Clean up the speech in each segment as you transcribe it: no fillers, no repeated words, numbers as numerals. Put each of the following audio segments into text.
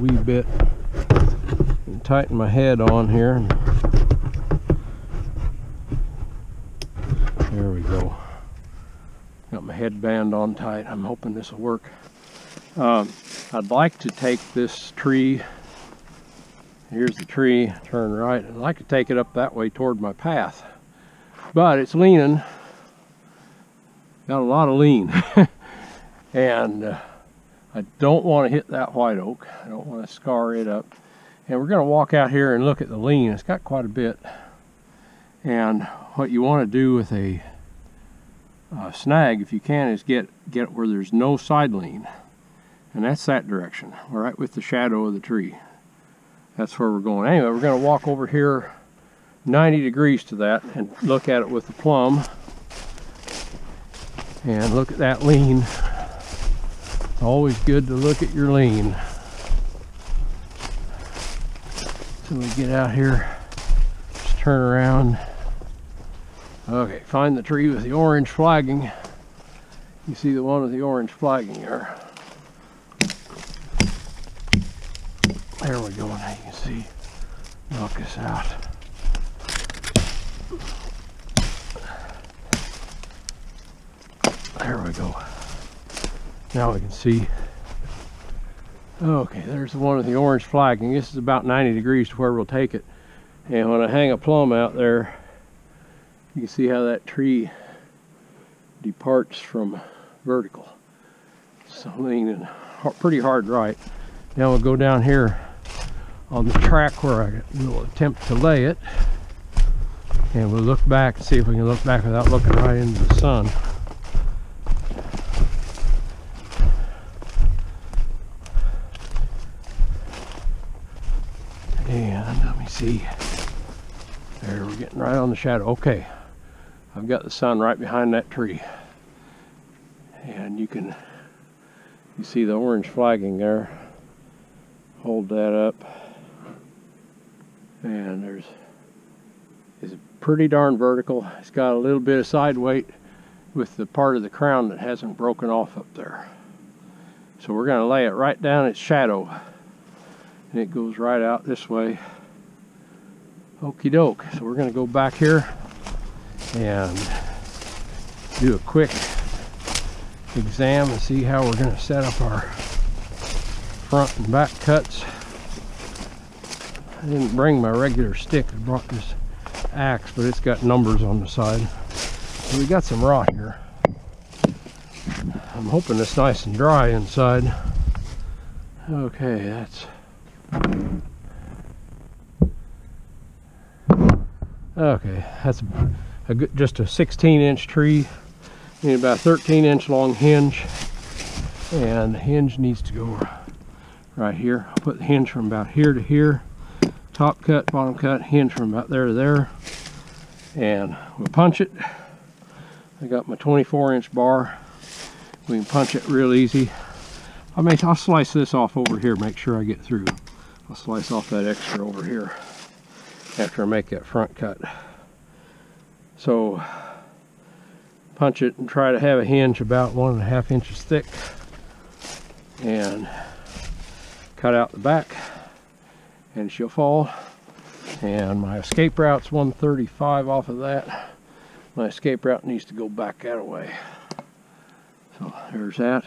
wee bit and tighten my head on here. There we go. Got my headband on tight. I'm hoping this will work. I'd like to take this tree. Here's the tree. Turn right. I'd like to take it up that way toward my path, but it's leaning. Got a lot of lean. And I don't want to hit that white oak. I don't want to scar it up. And we're going to walk out here and look at the lean. It's got quite a bit. And what you want to do with a snag, if you can, is get where there's no side lean. And that's that direction. We're right with the shadow of the tree. That's where we're going. Anyway, we're going to walk over here 90 degrees to that and look at it with the plumb. And look at that lean. Always good to look at your lean. So we get out here, just turn around. Okay, find the tree with the orange flagging. You see the one with the orange flagging there. There we go, now you can see. Knock this out. There we go. Now we can see. Okay, there's the one with the orange flagging. This is about 90 degrees to where we'll take it. And when I hang a plumb out there, you can see how that tree departs from vertical. So leaning pretty hard right. Now we'll go down here on the track where I will attempt to lay it. And we'll look back and see if we can look back without looking right into the sun. And let me see. There, we're getting right on the shadow. Okay, I've got the sun right behind that tree. And you see the orange flagging there. Hold that up. And it's pretty darn vertical. It's got a little bit of side weight with the part of the crown that hasn't broken off up there. So we're going to lay it right down its shadow. And it goes right out this way. Okie doke. So we're going to go back here and do a quick exam and see how we're going to set up our front and back cuts. I didn't bring my regular stick. I brought this axe, but it's got numbers on the side. So we got some rock here. I'm hoping it's nice and dry inside. Okay, that's... Okay, that's just a 16-inch tree. Need about a 13-inch long hinge, and the hinge needs to go right here. I'll put the hinge from about here to here. Top cut, bottom cut, hinge from about there to there, and we'll punch it. I got my 24-inch bar. We can punch it real easy. I'll slice this off over here. Make sure I get through. I'll slice off that extra over here after I make that front cut. So punch it and try to have a hinge about 1.5 inches thick and cut out the back, and she'll fall. And my escape route's 135 off of that. My escape route needs to go back that way. So there's that.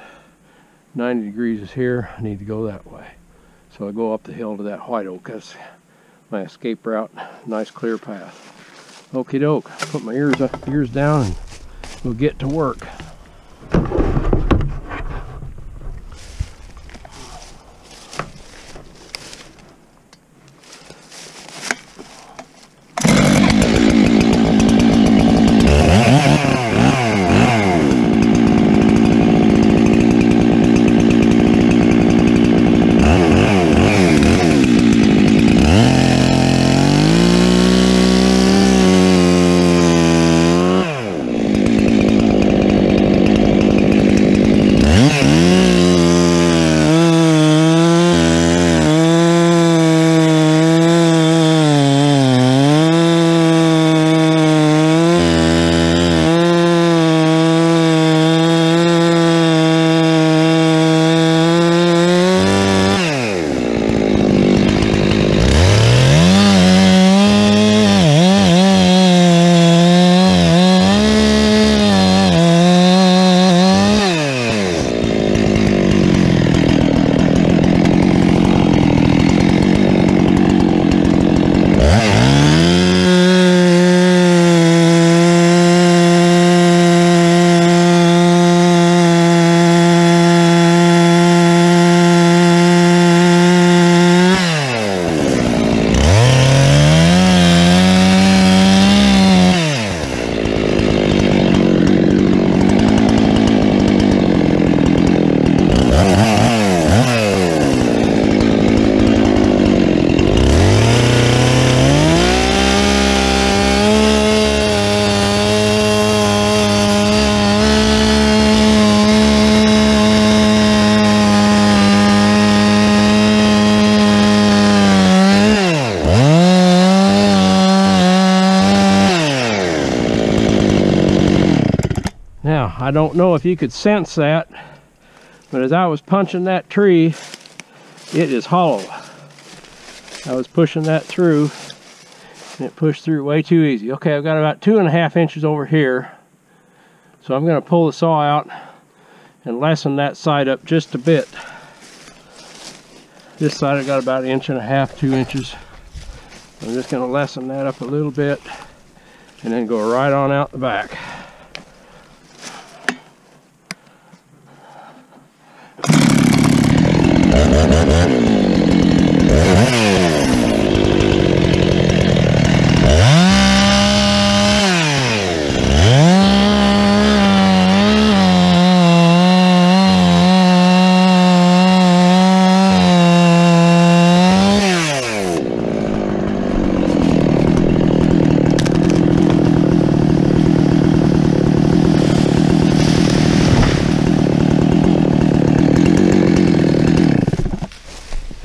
90 degrees is here. I need to go that way. So I go up the hill to that white oak. That's my escape route. Nice clear path. Okie doke. Put my ears down and we'll get to work. I don't know if you could sense that, but as I was punching that tree, it is hollow. I was pushing that through, and it pushed through way too easy. Okay, I've got about 2.5 inches over here, so I'm going to pull the saw out and lessen that side up just a bit. This side I've got about 1.5 inches, 2 inches. I'm just going to lessen that up a little bit and then go right on out the back.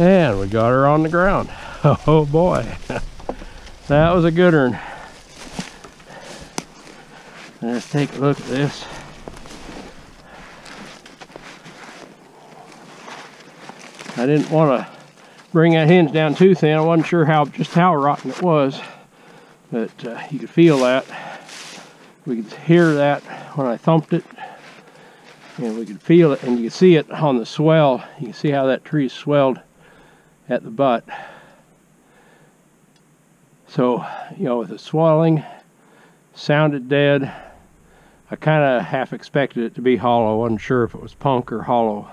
And we got her on the ground. Oh boy, that was a good one. Let's take a look at this. I didn't want to bring that hinge down too thin. I wasn't sure just how rotten it was, but you could feel that. We could hear that when I thumped it, and we could feel it, and you could see it on the swell. You can see how that tree swelled at the butt. So, you know, with the swelling, sounded dead. I kind of half expected it to be hollow. I wasn't sure if it was punk or hollow,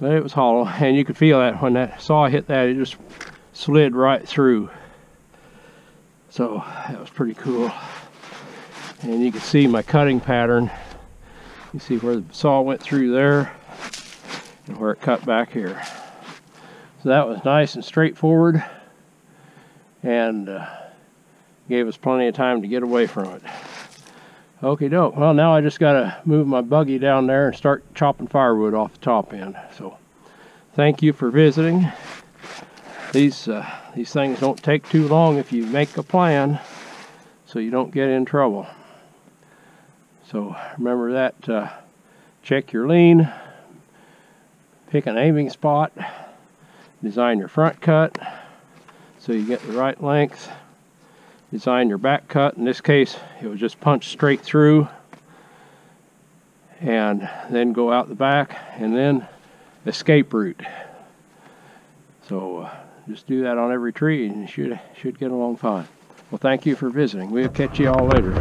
but it was hollow, and you could feel that when that saw hit that, it just slid right through. So that was pretty cool. And you can see my cutting pattern. You see where the saw went through there and where it cut back here. So that was nice and straightforward, and gave us plenty of time to get away from it. Okie doke. Well, now I just got to move my buggy down there and start chopping firewood off the top end. So thank you for visiting. These things don't take too long if you make a plan, so you don't get in trouble. So remember that. Check your lean, pick an aiming spot, design your front cut so you get the right length, design your back cut. In this case, it was just punch straight through and then go out the back and then escape route. So just do that on every tree and you should get along fine. Well, thank you for visiting. We'll catch you all later.